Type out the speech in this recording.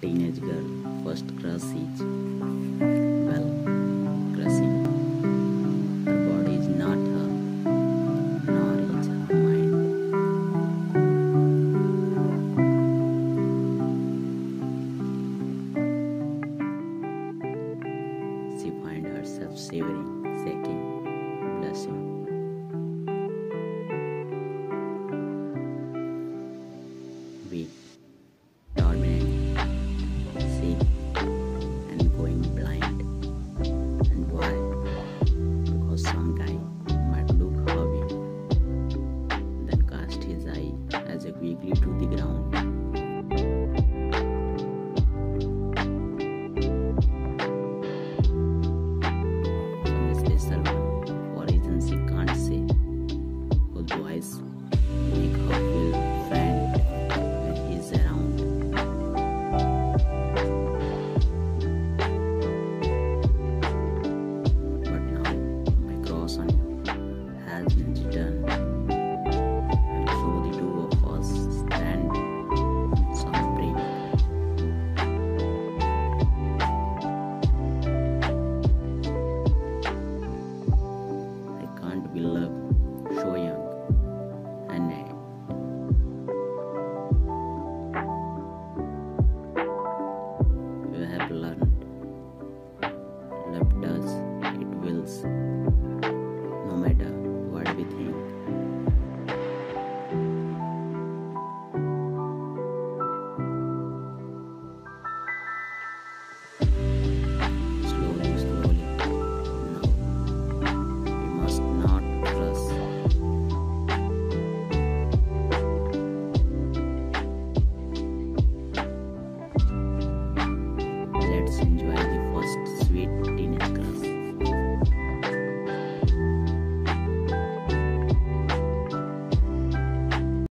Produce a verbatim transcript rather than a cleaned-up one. teenage girl first crush is, well, crushing. Her body is not her, nor is her mind. She finds herself shivering.